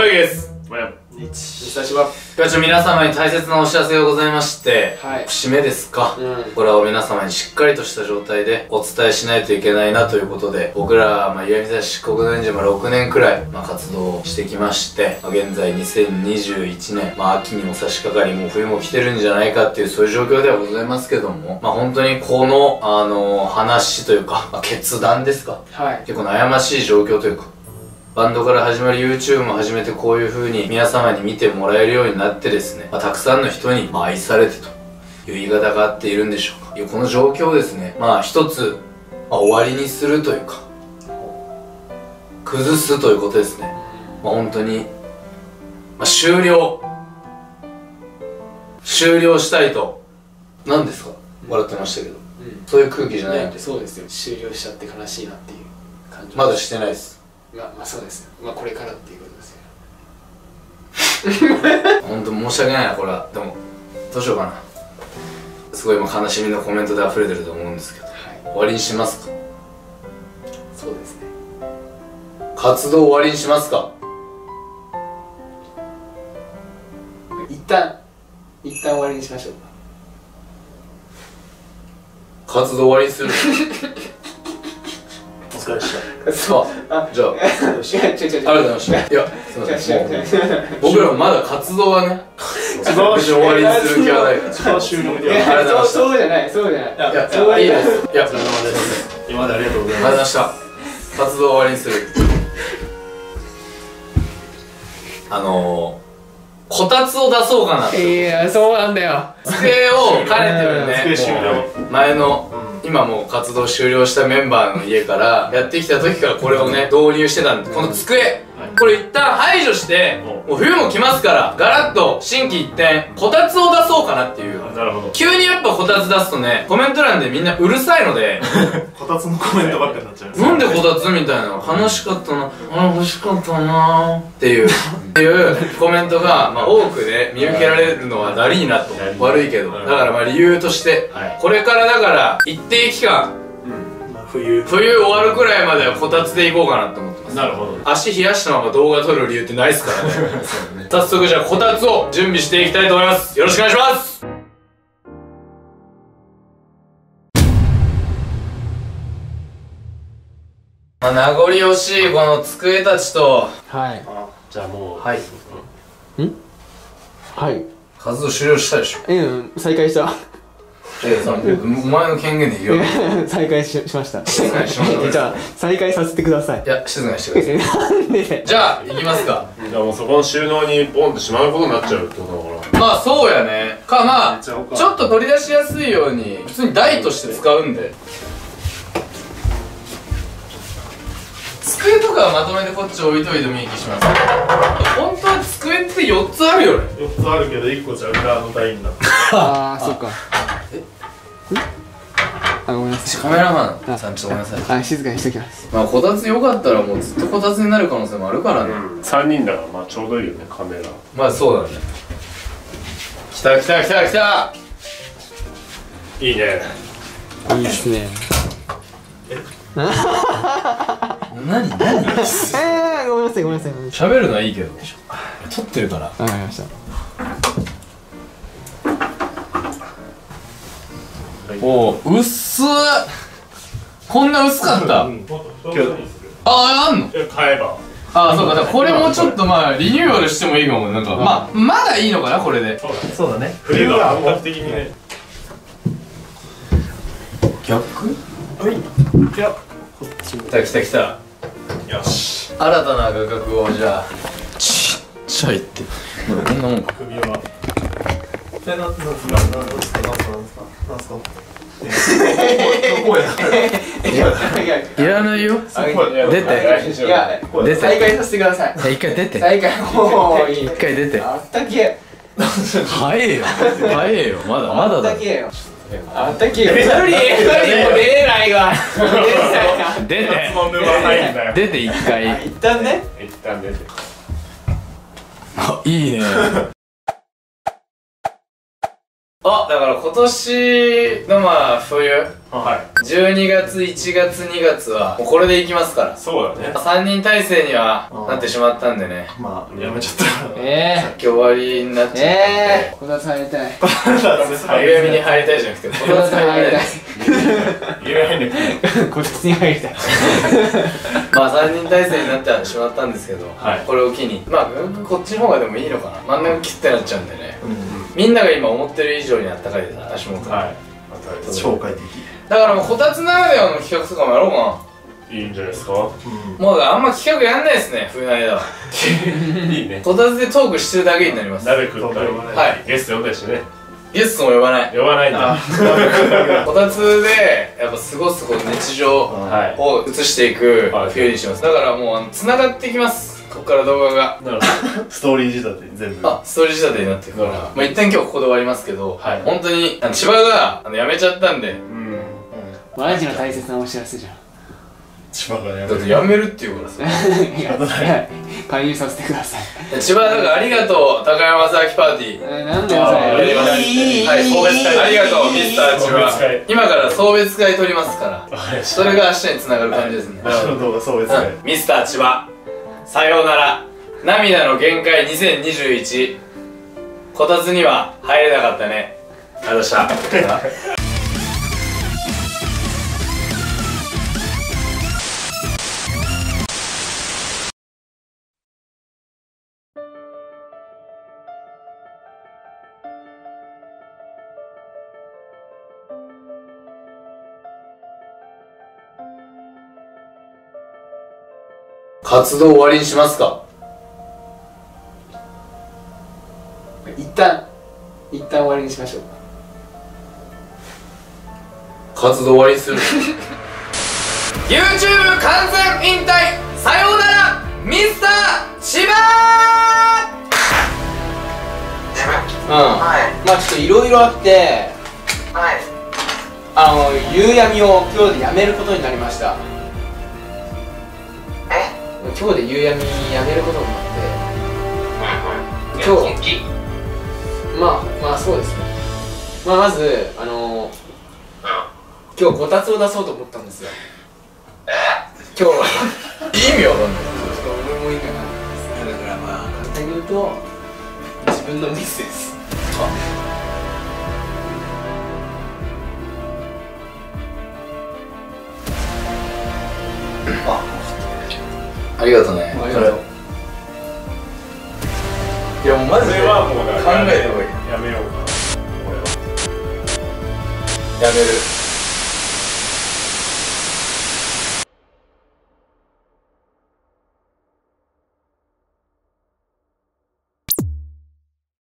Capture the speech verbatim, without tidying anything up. おゆうです。皆様に大切なお知らせがございまして、はい、締めですか、うん、これを皆様にしっかりとした状態でお伝えしないといけないなということで、僕らは、まあ、岩見沢漆黒年中ろくねんくらい、まあ、活動をしてきまして、まあ、現在にせんにじゅういちねん、まあ、秋にも差し掛かりもう冬も来てるんじゃないかっていうそういう状況ではございますけども、まあ、本当にこの、あのー、話というか、まあ、決断ですか、はい、結構悩ましい状況というか、バンドから始まり YouTube も始めて、こういう風に皆様に見てもらえるようになってですね、まあ、たくさんの人にまあ愛されてという言い方があっているんでしょうか。いうこの状況をですね、まあ一つ、まあ、終わりにするというか崩すということですね。まあ本当に、まあ、終了終了したいと。何ですか、笑ってましたけど、うん、そういう空気じゃないんで、そうですよ。終了しちゃって悲しいなっていう感じ、まだしてないです。まあ、まあそうですね、まあこれからっていうことですよね。ほんと申し訳ないな、これは。でもどうしようかな、すごい今悲しみのコメントで溢れてると思うんですけど、はい、終わりにしますか。そうですね、活動終わりにしますか。一旦一旦終わりにしましょうか。活動終わりにする。そう、じゃあ、ありがとうございました。いや、すみません。僕らもまだ活動はね、活動は終わりにする気はないから。そうじゃない、そうじゃない。いや、そうはいいです。いや、今までありがとうございました。活動終わりにする。あの、こたつを出そうかな。いや、そうなんだよ。机を兼ねてるね。前の。今もう活動終了したメンバーの家からやってきた時からこれをね導入してたんで、この机これ一旦排除して、もう冬も来ますからガラッと新規一転こたつを出そうかなっていう。なるほど。急にやっぱこたつ出すとね、コメント欄でみんなうるさいので、こたつのコメントばっかになっちゃう。なんでこたつみたいな、楽しかったな、あれ欲しかったなっていうっていうコメントがまあ多くで見受けられるのはダリーなと、悪いけど。だからまあ理由としてこれからだから一定期間、冬冬終わるくらいまではこたつで行こうかなと思って。なるほど。足冷やしたまま動画撮る理由ってないっすからね。早速じゃあこたつを準備していきたいと思います。よろしくお願いします。まあ名残惜しいこの机たちと、はい、じゃあもう、はい、うん、はい、活動終了したでしょ。うん、再開した。お前の権限で言うよ。再開しました。静かにしました。じゃあ再開させてください。いや、静かにしてください。なんで。じゃあ行きますか。じゃあもうそこの収納にボンってしまうことになっちゃうってことだから、まあそうやね。かまあちょっと取り出しやすいように普通に台として使うんで、机とかはまとめてこっち置いといてもいい気します。本当は机ってよっつあるよね。よっつあるけどいっこじゃ裏の台になって。ああ、そっか。あ、ごめんなさい。カメラマンさん、ちょっとごめんなさい。はい、静かにしておきます。まあ、こたつよかったら、もうずっとこたつになる可能性もあるからね。さんにんだから、まあ、ちょうどいいよね、カメラ。まあ、そうだね。来た来た来た来た。いいね。いいですね。何何？ええ、ごめんなさいごめんなさい。喋るのはいいけど、撮ってるから。わかりました。おお、薄っ。こんな薄かった。ああ、あんの。買えば。ああ、そうか。これもちょっとまあリニューアルしてもいいかも。なんかまあまだいいのかな、これで。そうだね、冬は本格的にね。逆。はい、じゃこっち。来た来た来た。よし、新たな画角を。じゃあちっちゃいって、こんなもんか。首はえ、なんですかなんですかなんですかなんですか。いらないよ。出て。いや、再開させてください。一回出て。再開。もういい。一回出て。あったけ。早えよ。早えよ。まだまだだ。あったけよ。あったけよ。一人一人も出れないわ。出て。出て一回。一旦ね。一旦出て。あ、いいね。あ、だから今年のまあ冬はい、じゅうにがついちがつにがつはもうこれでいきますから。そうだね、さんにん体制にはなってしまったんでね。まあやめちゃった。ええ、さっき終わりになっちゃったんで、ええ、小田さん入りたい。小田さん入りたいじゃなくて小田さん入りたい。入れないんだけどこっちに入りたい。まあさんにん体制になってしまったんですけど、これを機にまあこっちの方がでもいいのかな。真ん中切ってなっちゃうんでね、みんなが今思ってる以上にあったかいです、足元。超快適だから、もうこたつならではの企画とかもやろうかな。いいんじゃないですか。もうあんま企画やんないですね、冬の間は。いいね、こたつでトークしてるだけになります。鍋食ったり、ゲスト呼んだりしてね。ゲストも呼ばない、呼ばないんだ。こたつでやっぱ過ごす日常を移していく冬にします。だからもうつながっていきます、ここから動画が。なるほど、ストーリー仕立て全部。あ、ストーリー仕立てになっていくから、まあ一旦今日ここで終わりますけど、本当に千葉が辞めちゃったんで。マジの大切なお知らせじゃん。千葉がやめる。だってやめるって言うからさ。いや、加入させてください。千葉だから、ありがとう、高山正明パーティー。え、なんだよ、それ。はい、送別会。ありがとう、ミスター千葉。今から送別会取りますから。それが明日に繋がる感じですね。明日の動画送別会。ミスター千葉。さようなら。涙の限界にせんにじゅういち。こたつには入れなかったね。ありがとうございました。活動終わりにしますか。一旦一旦終わりにしましょう。活動終わりにする。YouTube 完全引退、さようならミスター千葉。うん、はい、まあちょっといろいろあって、はい、あの夕闇を今日でやめることになりました。今日で夕闇やめることになって、今日まあまあそうですね、まあまずあのー、今日こたつを出そうと思ったんですよ。今日は意味わかんない。ちょっと俺もいいかな。だからまあ簡単に言うと自分のミスです。あっ、ありがとうね。ありがとう。いやもうマジで考えた方がいい。やめようかな。やめる。